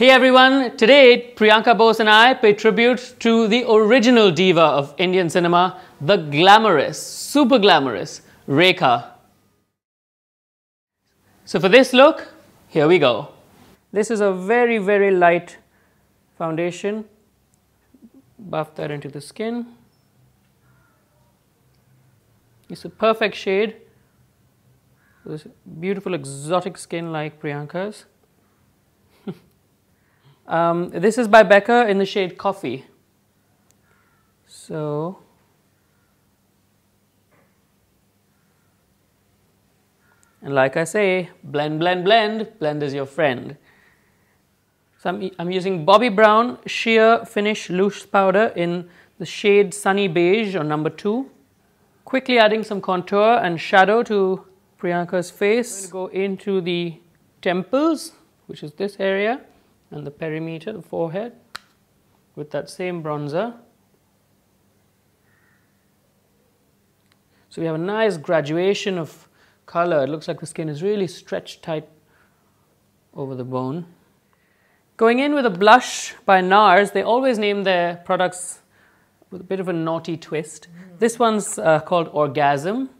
Hey everyone, today Priyanka Bose and I pay tribute to the original diva of Indian cinema, the glamorous, super glamorous, Rekha. So for this look, here we go. This is a very, very light foundation. Buff that into the skin. It's a perfect shade. This beautiful exotic skin like Priyanka's. This is by Becca in the shade Coffee. So, and like I say, blend, blend, blend. Blend is your friend. So I'm using Bobbi Brown Sheer Finish Loose Powder in the shade Sunny Beige on number 2. Quickly adding some contour and shadow to Priyanka's face. I'm going to go into the temples, which is this area, and the perimeter, the forehead, with that same bronzer. So we have a nice graduation of color. It looks like the skin is really stretched tight over the bone. Going in with a blush by NARS, they always name their products with a bit of a naughty twist. This one's called Orgasm.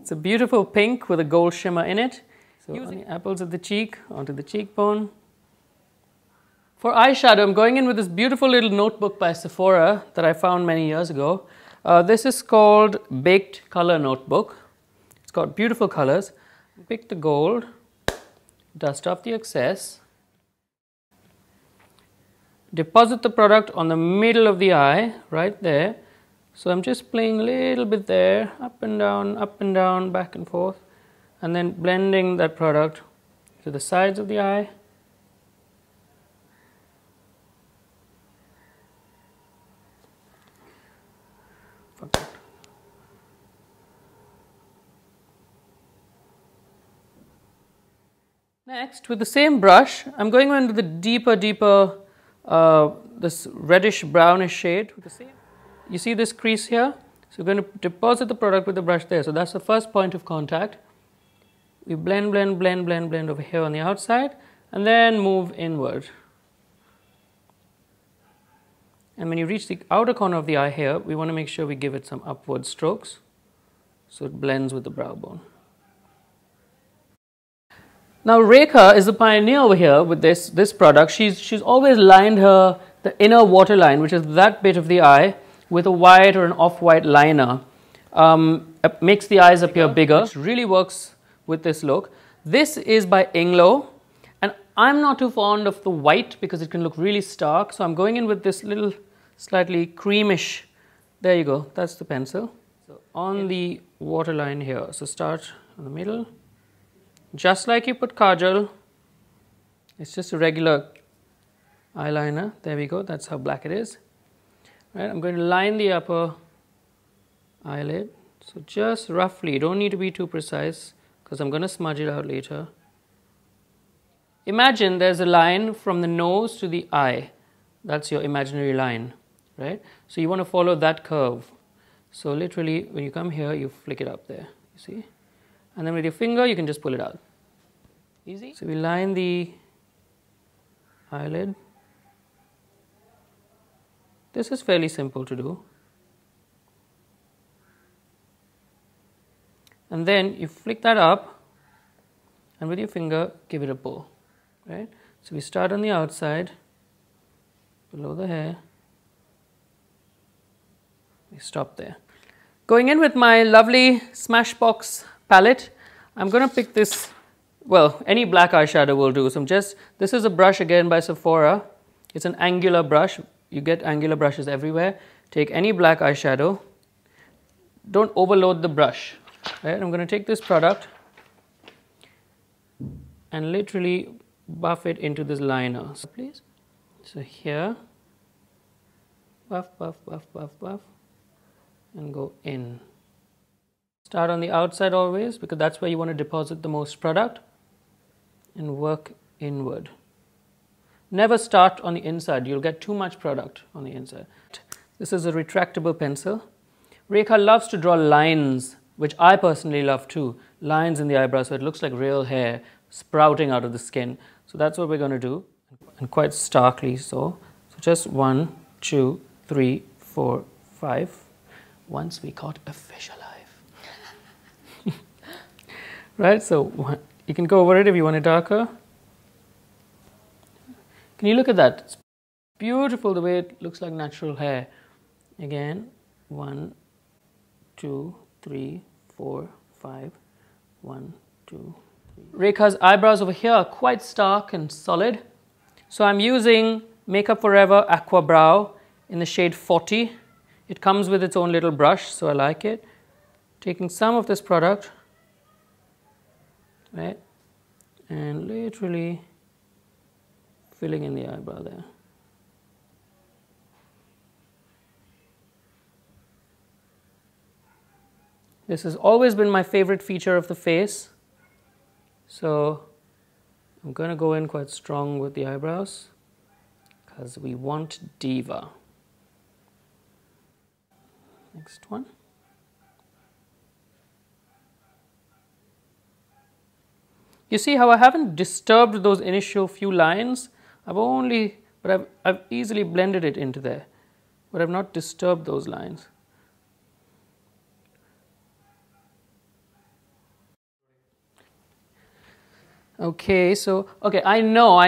It's a beautiful pink with a gold shimmer in it. So on the apples of the cheek, onto the cheekbone. For eyeshadow, I'm going in with this beautiful little notebook by Sephora that I found many years ago. This is called Baked Color Notebook. It's got beautiful colors. Pick the gold, dust off the excess. Deposit the product on the middle of the eye, right there. So I'm just playing a little bit there, up and down, back and forth. And then blending that product to the sides of the eye. Next, with the same brush, I'm going into the deeper, this reddish brownish shade. You see this crease here? So we're going to deposit the product with the brush there. So that's the first point of contact. We blend, blend, blend, blend, blend over here on the outside, and then move inward. And when you reach the outer corner of the eye here, we want to make sure we give it some upward strokes so it blends with the brow bone. Now Rekha is the pioneer over here with this product. She's always lined the inner waterline, which is that bit of the eye, with a white or an off-white liner. It makes the eyes appear bigger, which really works with this look. This is by Inglow, and I'm not too fond of the white because it can look really stark, so I'm going in with this little slightly creamish. There you go, that's the pencil. So on the waterline here, so start in the middle. Just like you put kajal, it's just a regular eyeliner. There we go, that's how black it is. Right, I'm going to line the upper eyelid. So just roughly, don't need to be too precise because I'm going to smudge it out later. Imagine there's a line from the nose to the eye. That's your imaginary line, right? So you want to follow that curve. So literally, when you come here, you flick it up there, you see? And then with your finger, you can just pull it out. Easy. So we line the eyelid. This is fairly simple to do. And then you flick that up and with your finger, give it a pull, right? So we start on the outside, below the hair. We stop there. Going in with my lovely Smashbox palette. I'm going to pick this, well, any black eyeshadow will do. So I'm just, this is a brush again by Sephora. It's an angular brush. You get angular brushes everywhere. Take any black eyeshadow. Don't overload the brush. Right? I'm going to take this product and literally buff it into this liner. So please. So here, buff, buff, buff, buff, buff, and go in. Start on the outside always because that's where you want to deposit the most product and work inward. Never start on the inside, you'll get too much product on the inside. This is a retractable pencil. Rekha loves to draw lines, which I personally love too. Lines in the eyebrow so it looks like real hair sprouting out of the skin. So that's what we're going to do. and quite starkly so. So just 1, 2, 3, 4, 5. Once we got a fish alive. Right, so you can go over it if you want it darker. Can you look at that? It's beautiful the way it looks like natural hair. Again, 1, 2, 3, 4, 5. 1, 2, 3. Rekha's eyebrows over here are quite stark and solid. So I'm using Makeup Forever Aqua Brow in the shade 40. It comes with its own little brush, so I like it. Taking some of this product, right, and literally filling in the eyebrow there. This has always been my favorite feature of the face, so I'm going to go in quite strong with the eyebrows because we want diva. Next one. You see how I haven't disturbed those initial few lines? I've easily blended it into there, but I've not disturbed those lines. Okay, so, okay, I know,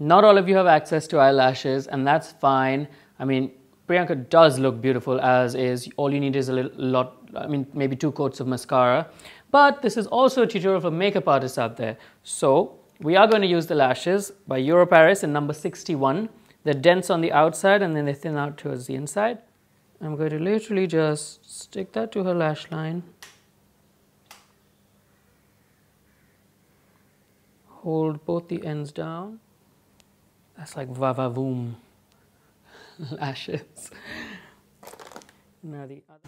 not all of you have access to eyelashes, and that's fine. I mean, Priyanka does look beautiful as is. All you need is maybe 2 coats of mascara. But this is also a tutorial for makeup artists out there. So, we are going to use the lashes by Euro Paris in number 61. They're dense on the outside and then they thin out towards the inside. I'm going to literally just stick that to her lash line. Hold both the ends down. That's like va-va-voom lashes. Now the other.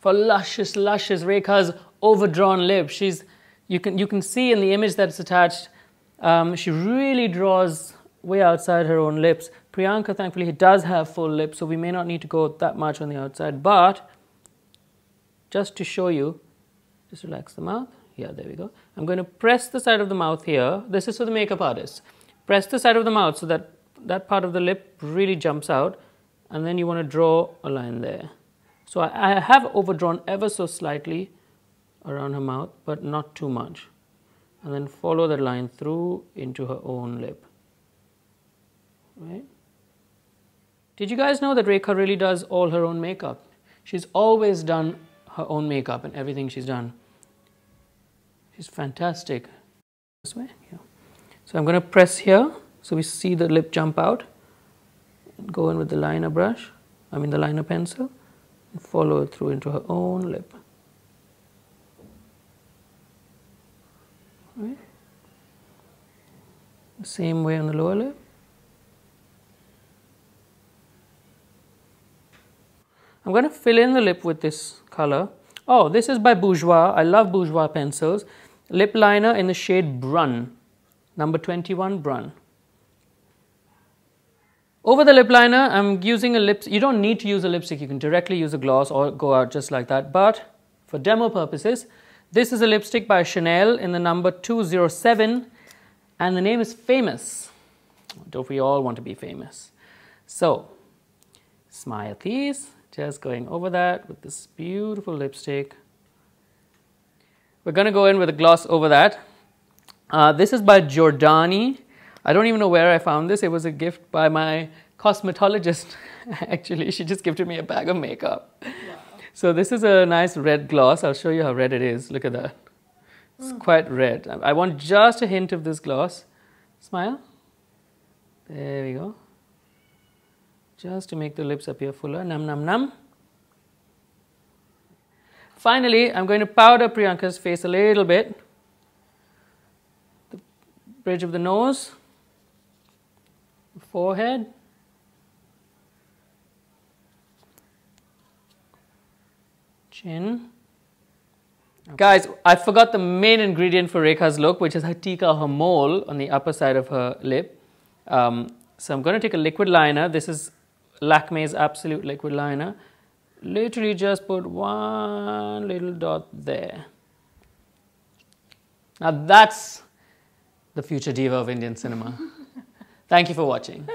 For luscious, luscious Rekha's overdrawn lip. You can see in the image that's attached. She really draws way outside her own lips. Priyanka, thankfully, does have full lips, so we may not need to go that much on the outside. But just to show you, just relax the mouth. Yeah, there we go. I'm going to press the side of the mouth here. This is for the makeup artist. Press the side of the mouth so that that part of the lip really jumps out. And then you want to draw a line there. So I have overdrawn ever so slightly around her mouth, but not too much. And then follow the line through into her own lip. Right? Did you guys know that Rekha really does all her own makeup? She's always done her own makeup and everything she's done. She's fantastic. This way? Yeah. So I'm going to press here so we see the lip jump out. Go in with the liner brush, I mean the liner pencil, and follow it through into her own lip. Right. The same way on the lower lip. I'm going to fill in the lip with this color. Oh, this is by Bourjois. I love Bourjois pencils. Lip liner in the shade Brun, number 21 Brun. Over the lip liner, I'm using a lipstick. You don't need to use a lipstick. You can directly use a gloss or go out just like that. But for demo purposes, this is a lipstick by Chanel in the number 207, and the name is Famous. Don't we all want to be famous? So, smile please. Just going over that with this beautiful lipstick. We're going to go in with a gloss over that. This is by Giordani. I don't even know where I found this. It was a gift by my cosmetologist, actually. She just gifted me a bag of makeup. Wow. So this is a nice red gloss. I'll show you how red it is. Look at that. It's quite red. I want just a hint of this gloss. Smile. There we go. Just to make the lips appear fuller. Num, num, num. Finally, I'm going to powder Priyanka's face a little bit. The bridge of the nose. The forehead. Chin. Okay. Guys, I forgot the main ingredient for Rekha's look, which is her tikka, her mole on the upper side of her lip. So I'm going to take a liquid liner. This is Lakme's Absolute Liquid Liner. Literally just put one little dot there. Now that's the future diva of Indian cinema. Thank you for watching.